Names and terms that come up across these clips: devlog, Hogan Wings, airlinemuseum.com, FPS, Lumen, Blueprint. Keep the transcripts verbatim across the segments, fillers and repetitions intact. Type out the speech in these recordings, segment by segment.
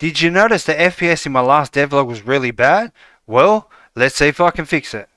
Did you notice the F P S in my last devlog was really bad? Well, let's see if I can fix it.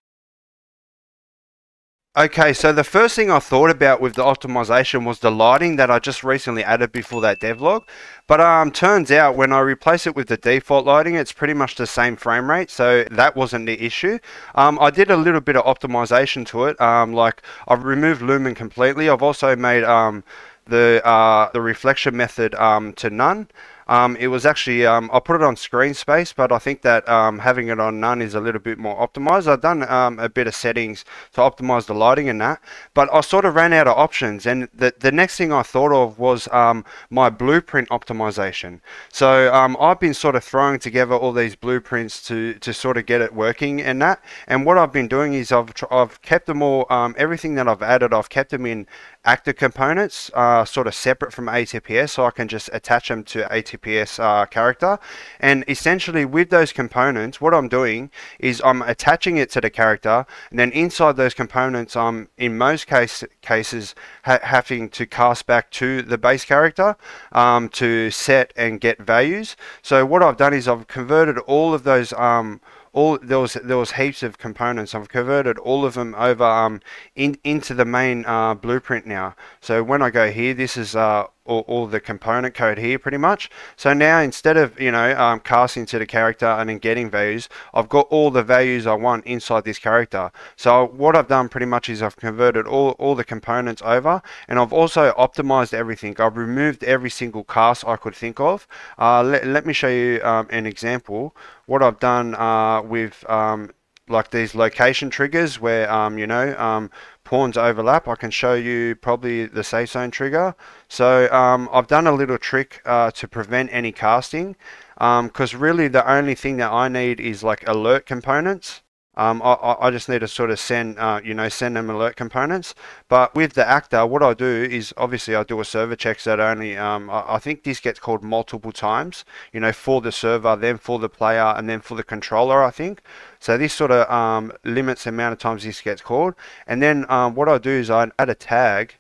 Okay, so the first thing I thought about with the optimization was the lighting that I just recently added before that devlog. But um, turns out when I replace it with the default lighting, it's pretty much the same frame rate, so that wasn't the issue. Um, I did a little bit of optimization to it, um, like I've removed Lumen completely. I've also made um, the, uh, the reflection method um, to none. Um, it was actually, um, I put it on screen space, but I think that um, having it on none is a little bit more optimized. I've done um, a bit of settings to optimize the lighting and that, but I sort of ran out of options. And the, the next thing I thought of was um, my blueprint optimization. So um, I've been sort of throwing together all these blueprints to, to sort of get it working and that. And what I've been doing is I've, I've kept them all, um, everything that I've added, I've kept them in actor components, uh, sort of separate from A T P S, so I can just attach them to A T P S. Uh, character. And essentially with those components, what I'm doing is I'm attaching it to the character, and then inside those components I'm in most case, cases ha having to cast back to the base character um, to set and get values. So what I've done is I've converted all of those um, all there was there was heaps of components. I've converted all of them over um, in, into the main uh, blueprint now. So when I go here, this is uh, All, all the component code here pretty much. So now instead of, you know, um, casting to the character and then getting values, I've got all the values I want inside this character. So what I've done pretty much is I've converted all, all the components over, and I've also optimized everything. I've removed every single cast I could think of. Uh, let, let me show you um, an example. What I've done uh, with um, like these location triggers where, um, you know, um, pawns overlap. I can show you probably the safe zone trigger. So um, I've done a little trick uh, to prevent any casting, because um, really the only thing that I need is like alert components. Um, I, I just need to sort of send, uh, you know, send them alert components. But with the actor, what I do is obviously I do a server check that only, um, I, I think this gets called multiple times, you know, for the server, then for the player, and then for the controller, I think. So this sort of um, limits the amount of times this gets called. And then um, what I do is I add a tag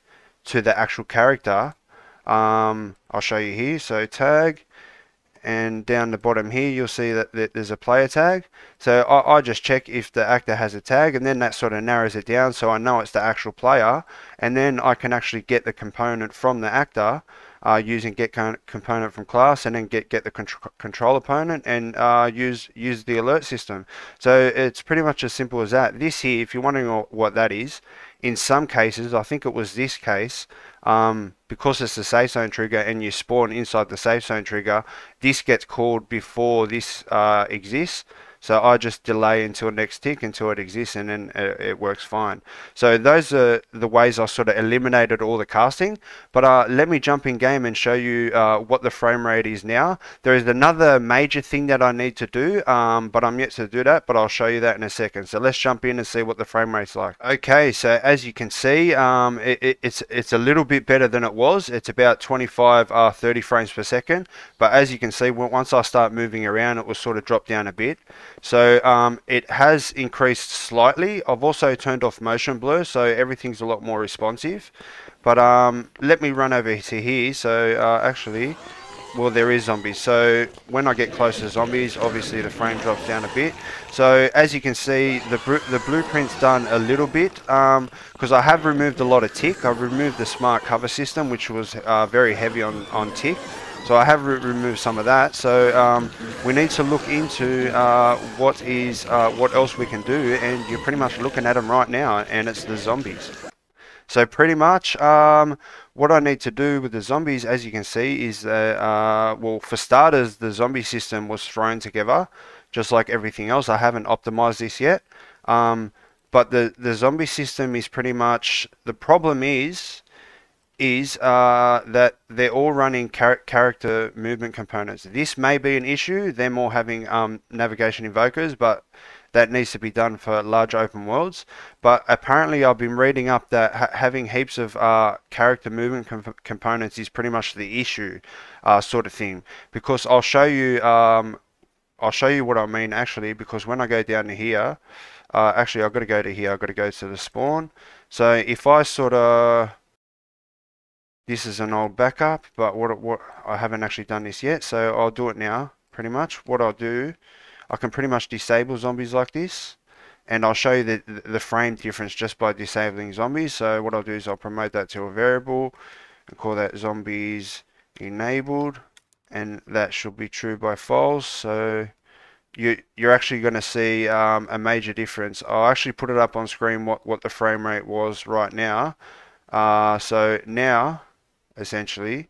to the actual character. Um, I'll show you here. So tag. And down the bottom here, you'll see that there's a player tag. So I, I just check if the actor has a tag, and then that sort of narrows it down so I know it's the actual player. And then I can actually get the component from the actor uh, using get component from class, and then get, get the contr control opponent, and uh, use, use the alert system. So it's pretty much as simple as that. This here, if you're wondering what that is, in some cases, I think it was this case, um, because it's the safe zone trigger and you spawn inside the safe zone trigger, this gets called before this uh, exists. So I just delay until next tick until it exists, and then it works fine. So those are the ways I sort of eliminated all the casting. But uh, let me jump in game and show you uh, what the frame rate is now. There is another major thing that I need to do, um, but I'm yet to do that, but I'll show you that in a second. So let's jump in and see what the frame rate's like. Okay, so as you can see, um, it, it, it's, it's a little bit better than it was. It's about twenty-five, thirty frames per second. But as you can see, once I start moving around, it will sort of drop down a bit. So um, it has increased slightly. I've also turned off motion blur, so everything's a lot more responsive. But um, let me run over to here. So uh, actually, well, there is zombies. So when I get close to zombies, obviously the frame drops down a bit. So as you can see, the, the blueprint's done a little bit, because um, I have removed a lot of tick. I've removed the smart cover system, which was uh, very heavy on, on tick. So I have re removed some of that. So um, we need to look into uh, what is uh, what else we can do, and you're pretty much looking at them right now, and it's the zombies. So pretty much um, what I need to do with the zombies, as you can see, is that uh, well, for starters, the zombie system was thrown together, just like everything else. I haven't optimized this yet, um, but the the zombie system is pretty much the problem is. is uh, that they're all running char character movement components. This may be an issue. They're more having um, navigation invokers, but that needs to be done for large open worlds. But apparently I've been reading up that ha having heaps of uh, character movement com components is pretty much the issue uh, sort of thing, because I'll show you um, I'll show you what I mean actually, because when I go down to here, uh, actually I've got to go to here, I've got to go to the spawn. So if I sort of This is an old backup, but what, what I haven't actually done this yet, so I'll do it now. Pretty much what I'll do, I can pretty much disable zombies like this, and I'll show you the, the frame difference just by disabling zombies. So what I'll do is I'll promote that to a variable and call that zombies enabled, and that should be true by false. So you, you're actually going to see um, a major difference. I'll actually put it up on screen what, what the frame rate was right now. Uh, so now essentially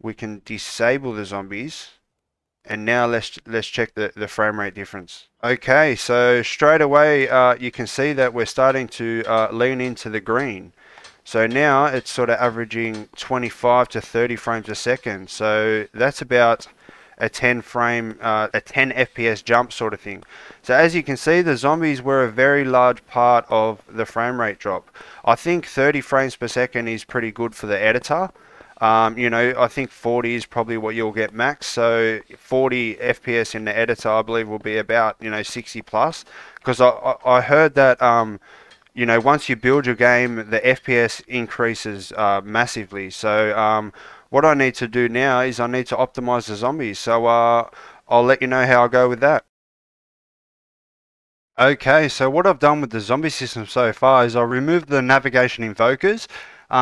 we can disable the zombies. And now let's let's check the, the frame rate difference. Okay, so straight away uh, you can see that we're starting to uh, lean into the green. So now it's sort of averaging twenty-five to thirty frames a second. So that's about a ten frame, uh, a ten F P S jump sort of thing. So as you can see, the zombies were a very large part of the frame rate drop. I think thirty frames per second is pretty good for the editor. Um, you know, I think forty is probably what you'll get max. So forty F P S in the editor, I believe, will be about, you know, sixty plus. Because I, I heard that, um, you know, once you build your game, the F P S increases uh, massively. So um, what I need to do now is I need to optimize the zombies. So uh, I'll let you know how I go with that. Okay, so what I've done with the zombie system so far is I removed the navigation invokers,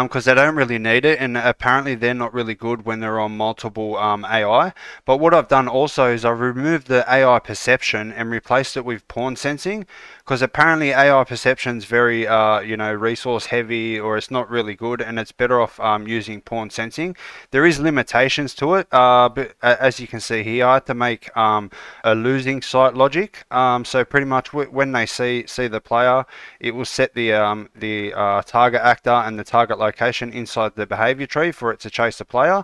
because um, they don't really need it, and apparently they're not really good when they're on multiple um, A I. But what I've done also is I've removed the A I perception and replaced it with pawn sensing, because apparently A I perception is very uh, you know, resource heavy, or it's not really good, and it's better off um, using pawn sensing. There is limitations to it, uh, but as you can see here, I had to make um, a losing sight logic. Um, so pretty much when they see see the player, it will set the um, the uh, target actor and the target location inside the behavior tree for it to chase the player.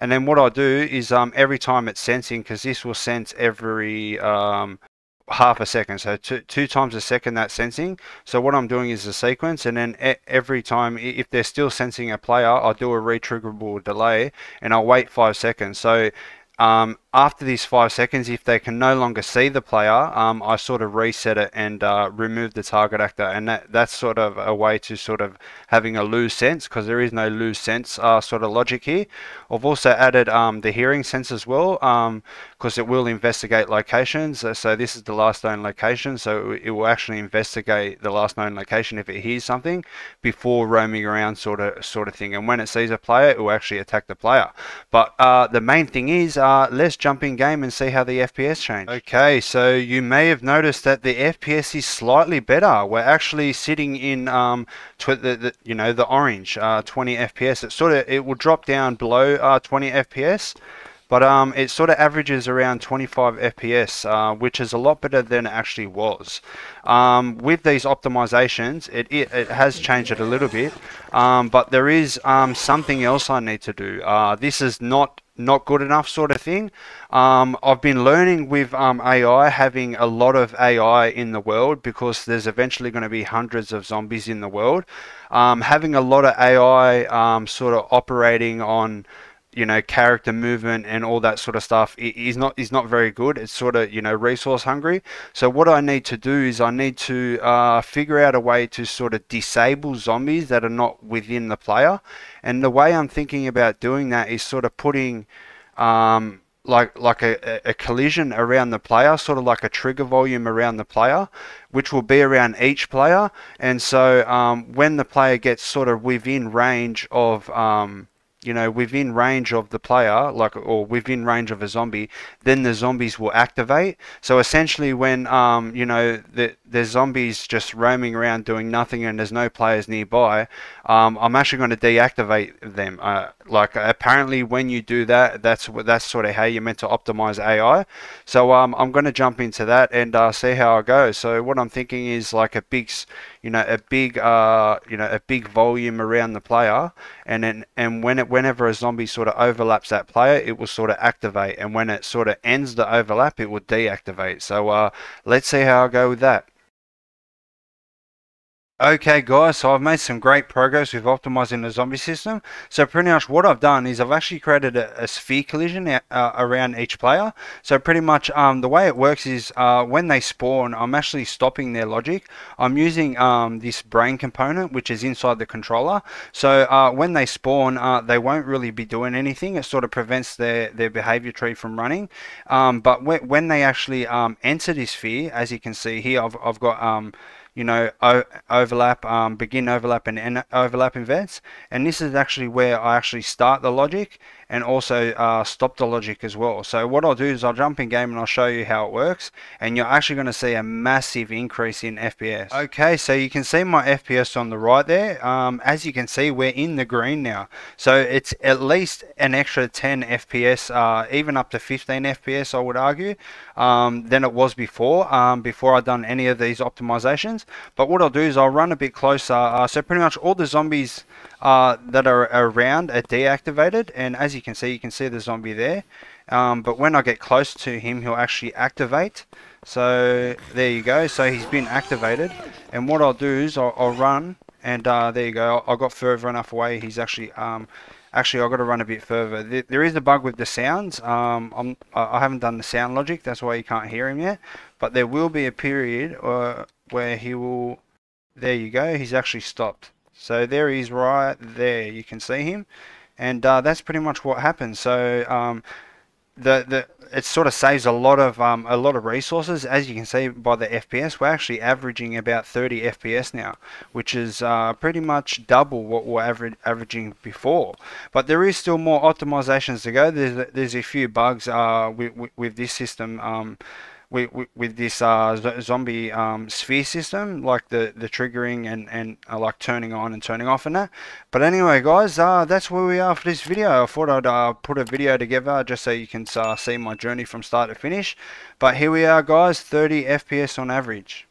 And then what I'll do is um, every time it's sensing, because this will sense every um, half a second, so two, two times a second that's sensing. So what I'm doing is a sequence, and then e every time if they're still sensing a player, I'll do a retriggerable delay and I'll wait five seconds. So um, after these five seconds, if they can no longer see the player, um, I sort of reset it and uh, remove the target actor. And that, that's sort of a way to sort of having a loose sense, because there is no loose sense uh, sort of logic here. I've also added um, the hearing sense as well, because um, it will investigate locations. So this is the last known location. So it will actually investigate the last known location if it hears something before roaming around sort of sort of thing. And when it sees a player, it will actually attack the player. But uh, the main thing is, uh, let's jump in game and see how the F P S changed. Okay, so you may have noticed that the F P S is slightly better. We're actually sitting in um, tw the, the you know the orange uh, twenty F P S. It sort of it will drop down below uh, twenty F P S, but um, it sort of averages around twenty-five F P S, uh, which is a lot better than it actually was. Um, with these optimizations, it, it, it has changed it a little bit, um, but there is um, something else I need to do. Uh, this is not not good enough sort of thing. Um, I've been learning with um, A I, having a lot of A I in the world, because there's eventually going to be hundreds of zombies in the world. Um, having a lot of A I um, sort of operating on, you know, character movement and all that sort of stuff is not is not very good. It's sort of, you know, resource hungry. So what I need to do is I need to uh, figure out a way to sort of disable zombies that are not within the player. And the way I'm thinking about doing that is sort of putting um, like like a, a collision around the player, sort of like a trigger volume around the player, which will be around each player. And so um, when the player gets sort of within range of um, you know, within range of the player, like, or within range of a zombie, then the zombies will activate. So essentially when, um, you know, the, the zombies just roaming around doing nothing and there's no players nearby, um, I'm actually going to deactivate them. Uh, like, apparently when you do that, that's that's sort of how you're meant to optimize A I. So um, I'm going to jump into that and uh, see how I go. So what I'm thinking is like a big, you know, a big, uh, you know, a big volume around the player, and then, and when it whenever a zombie sort of overlaps that player, it will sort of activate, and when it sort of ends the overlap, it will deactivate. So uh, let's see how I go with that. Okay guys, so I've made some great progress with optimizing the zombie system. So pretty much what I've done is I've actually created a, a sphere collision a, uh, around each player. So pretty much um, the way it works is uh, when they spawn, I'm actually stopping their logic. I'm using um, this brain component which is inside the controller. So uh, when they spawn, uh, they won't really be doing anything. It sort of prevents their, their behavior tree from running. Um, but when, when they actually um, enter this sphere, as you can see here, I've, I've got um, you know, overlap, um, begin overlap and end overlap events. And this is actually where I actually start the logic and also uh, stop the logic as well. So what I'll do is I'll jump in game and I'll show you how it works. And you're actually going to see a massive increase in F P S. Okay, so you can see my F P S on the right there. Um, as you can see, we're in the green now. So it's at least an extra ten F P S, uh, even up to fifteen F P S, I would argue, um, than it was before, um, before I'd done any of these optimizations. But what I'll do is I'll run a bit closer. Uh, so pretty much all the zombies uh, that are around are deactivated, and as you can see, you can see the zombie there. Um, but when I get close to him, he'll actually activate. So there you go. So he's been activated. And what I'll do is I'll, I'll run, and uh, there you go. I got further enough away. He's actually um, actually I've got to run a bit further. There is a bug with the sounds. Um, I'm, I haven't done the sound logic. That's why you can't hear him yet. But there will be a period or. Uh, where he will, there you go, he's actually stopped. So there he is right there, you can see him. And uh, that's pretty much what happens. So um, the, the it sort of saves a lot of um, a lot of resources. As you can see by the F P S, we're actually averaging about thirty F P S now, which is uh, pretty much double what we're average, averaging before. But there is still more optimizations to go. There's, there's a few bugs uh, with, with, with this system. Um, With, with this uh, zombie um, sphere system, like the the triggering and and uh, like turning on and turning off and that. But anyway guys, uh, that's where we are for this video. I thought I'd uh, put a video together just so you can uh, see my journey from start to finish. But here we are guys, thirty F P S on average.